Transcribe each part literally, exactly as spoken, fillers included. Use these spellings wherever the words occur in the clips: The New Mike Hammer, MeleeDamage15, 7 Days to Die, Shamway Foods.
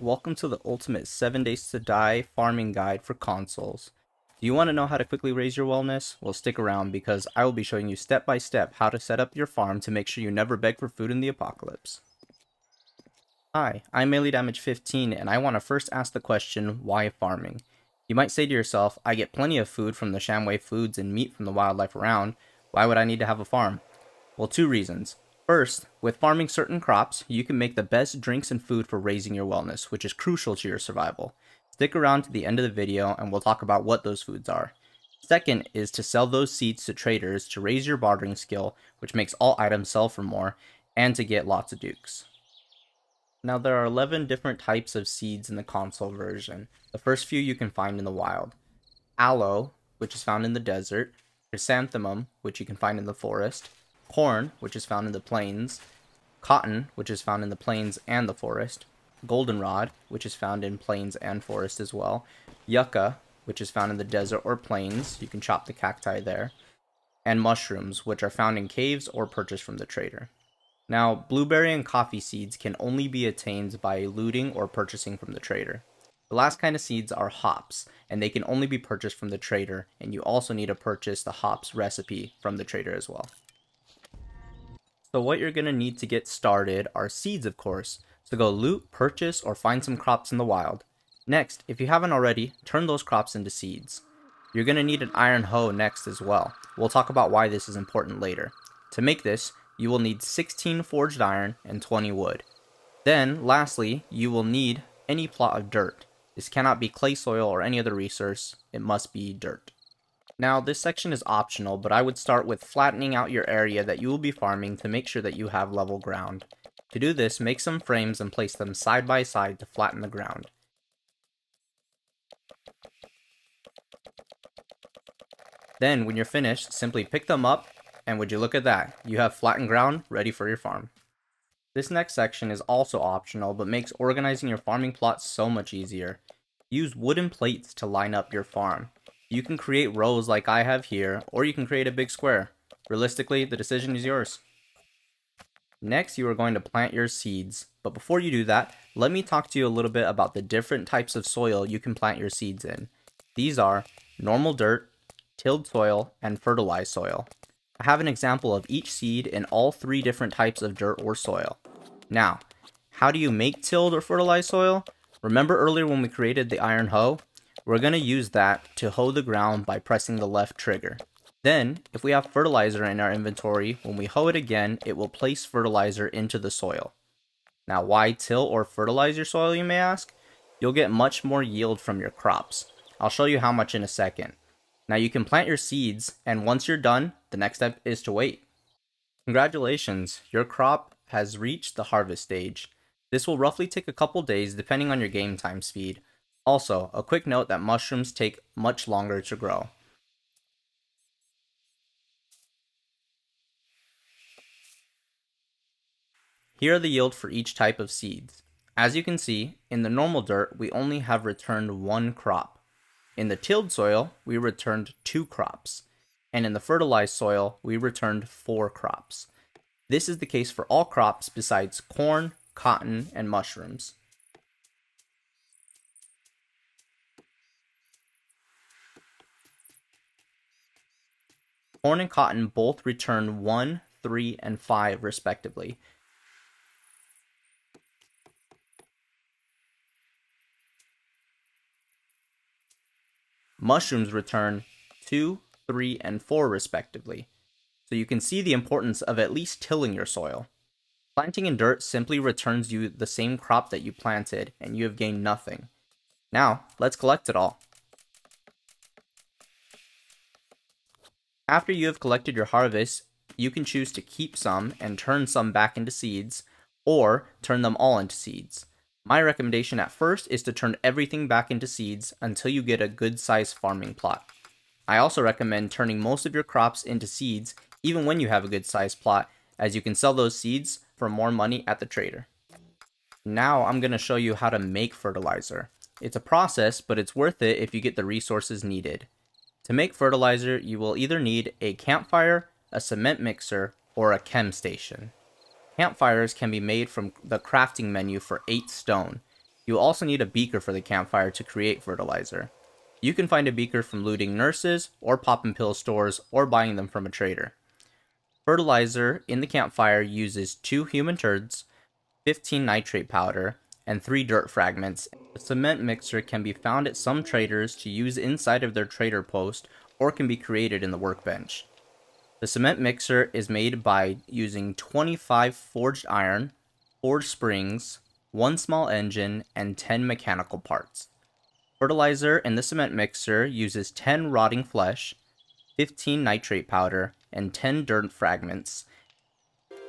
Welcome to the ultimate seven days to die farming guide for consoles. Do you want to know how to quickly raise your wellness? Well, stick around because I will be showing you step by step how to set up your farm to make sure you never beg for food in the apocalypse. Hi, I'm Melee Damage fifteen and I want to first ask the question, why farming? You might say to yourself, I get plenty of food from the Shamway Foods and meat from the wildlife around, why would I need to have a farm? Well, two reasons. First, with farming certain crops, you can make the best drinks and food for raising your wellness, which is crucial to your survival. Stick around to the end of the video and we'll talk about what those foods are. Second is to sell those seeds to traders to raise your bartering skill, which makes all items sell for more, and to get lots of dukes. Now there are eleven different types of seeds in the console version. The first few you can find in the wild. Aloe, which is found in the desert. Chrysanthemum, which you can find in the forest. Corn, which is found in the plains, cotton, which is found in the plains and the forest, goldenrod, which is found in plains and forest as well, yucca, which is found in the desert or plains, you can chop the cacti there, and mushrooms, which are found in caves or purchased from the trader. Now, blueberry and coffee seeds can only be attained by looting or purchasing from the trader. The last kind of seeds are hops, and they can only be purchased from the trader, and you also need to purchase the hops recipe from the trader as well. So what you're going to need to get started are seeds, of course, so go loot, purchase, or find some crops in the wild. Next, if you haven't already, turn those crops into seeds. You're going to need an iron hoe next as well. We'll talk about why this is important later. To make this, you will need sixteen forged iron and twenty wood. Then, lastly, you will need any plot of dirt. This cannot be clay soil or any other resource, it must be dirt. Now, this section is optional, but I would start with flattening out your area that you will be farming to make sure that you have level ground. To do this, make some frames and place them side by side to flatten the ground. Then, when you're finished, simply pick them up, and would you look at that, you have flattened ground ready for your farm. This next section is also optional, but makes organizing your farming plots so much easier. Use wooden plates to line up your farm. You can create rows like I have here, or you can create a big square. Realistically, the decision is yours. Next, you are going to plant your seeds, but before you do that, let me talk to you a little bit about the different types of soil you can plant your seeds in. These are normal dirt, tilled soil, and fertilized soil. I have an example of each seed in all three different types of dirt or soil. Now, how do you make tilled or fertilized soil? Remember earlier when we created the iron hoe? We're going to use that to hoe the ground by pressing the left trigger. Then, if we have fertilizer in our inventory, when we hoe it again, it will place fertilizer into the soil. Now, why till or fertilize your soil, you may ask? You'll get much more yield from your crops. I'll show you how much in a second. Now, you can plant your seeds, and once you're done, the next step is to wait. Congratulations, your crop has reached the harvest stage. This will roughly take a couple days depending on your game time speed. Also, a quick note that mushrooms take much longer to grow. Here are the yield for each type of seeds. As you can see, in the normal dirt, we only have returned one crop. In the tilled soil, we returned two crops. And in the fertilized soil, we returned four crops. This is the case for all crops besides corn, cotton, and mushrooms. Corn and cotton both return one, three, and five respectively. Mushrooms return two, three, and four respectively. So you can see the importance of at least tilling your soil. Planting in dirt simply returns you the same crop that you planted, and you have gained nothing. Now, let's collect it all. After you have collected your harvest, you can choose to keep some and turn some back into seeds, or turn them all into seeds. My recommendation at first is to turn everything back into seeds until you get a good sized farming plot. I also recommend turning most of your crops into seeds even when you have a good sized plot, as you can sell those seeds for more money at the trader. Now I'm going to show you how to make fertilizer. It's a process, but it's worth it if you get the resources needed. To make fertilizer, you will either need a campfire, a cement mixer, or a chem station. Campfires can be made from the crafting menu for eight stone. You'll also need a beaker for the campfire to create fertilizer. You can find a beaker from looting nurses, or pop and pill stores, or buying them from a trader. Fertilizer in the campfire uses two human turds, fifteen nitrate powder, and three dirt fragments. A cement mixer can be found at some traders to use inside of their trader post, or can be created in the workbench. The cement mixer is made by using twenty-five forged iron, four springs, one small engine, and ten mechanical parts. Fertilizer in the cement mixer uses ten rotting flesh, fifteen nitrate powder, and ten dirt fragments.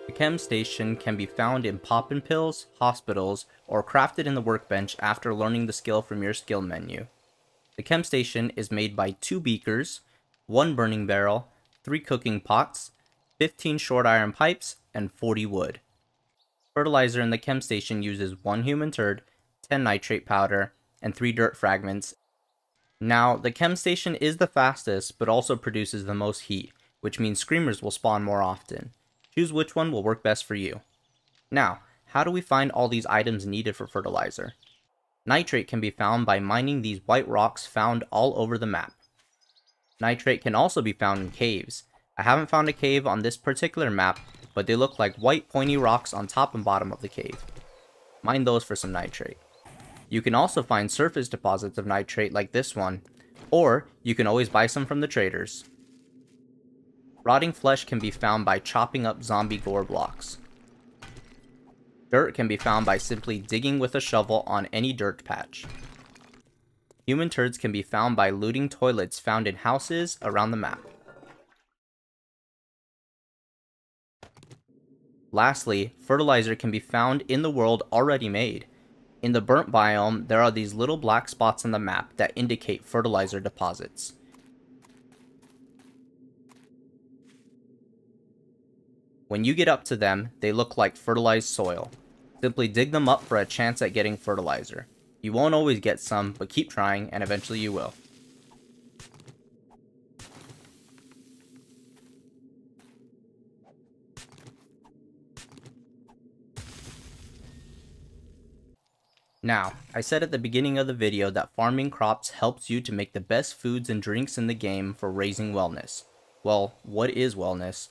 The chem station can be found in pop and pills, hospitals, or crafted in the workbench after learning the skill from your skill menu. The chem station is made by two beakers, one burning barrel, three cooking pots, fifteen short iron pipes, and forty wood. Fertilizer in the chem station uses one human turd, ten nitrate powder, and three dirt fragments. Now, the chem station is the fastest, but also produces the most heat, which means screamers will spawn more often. Choose which one will work best for you. Now, how do we find all these items needed for fertilizer? Nitrate can be found by mining these white rocks found all over the map. Nitrate can also be found in caves. I haven't found a cave on this particular map, but they look like white pointy rocks on top and bottom of the cave. Mine those for some nitrate. You can also find surface deposits of nitrate like this one, or you can always buy some from the traders. Rotting flesh can be found by chopping up zombie gore blocks. Dirt can be found by simply digging with a shovel on any dirt patch. Human turds can be found by looting toilets found in houses around the map. Lastly, fertilizer can be found in the world already made. In the burnt biome, there are these little black spots on the map that indicate fertilizer deposits. When you get up to them, they look like fertilized soil. Simply dig them up for a chance at getting fertilizer. You won't always get some, but keep trying, and eventually you will. Now, I said at the beginning of the video that farming crops helps you to make the best foods and drinks in the game for raising wellness. Well, what is wellness?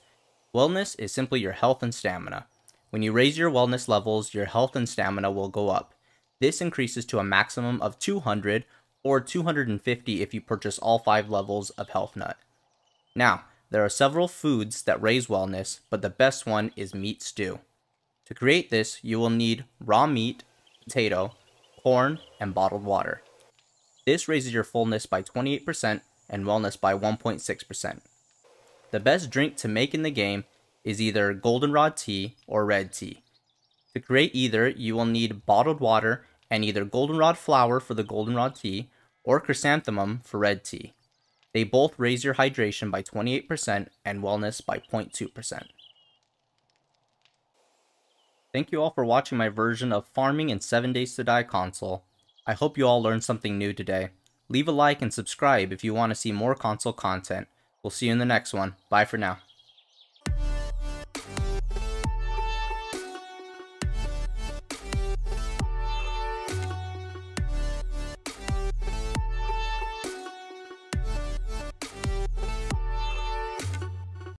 Wellness is simply your health and stamina. When you raise your wellness levels, your health and stamina will go up. This increases to a maximum of two hundred, or two hundred fifty if you purchase all five levels of Health Nut. Now, there are several foods that raise wellness, but the best one is meat stew. To create this, you will need raw meat, potato, corn, and bottled water. This raises your fullness by twenty-eight percent and wellness by one point six percent. The best drink to make in the game is either goldenrod tea or red tea. To create either, you will need bottled water and either goldenrod flower for the goldenrod tea or chrysanthemum for red tea. They both raise your hydration by twenty-eight percent and wellness by zero point two percent. Thank you all for watching my version of farming in seven days to die console. I hope you all learned something new today. Leave a like and subscribe if you want to see more console content. We'll see you in the next one. Bye for now.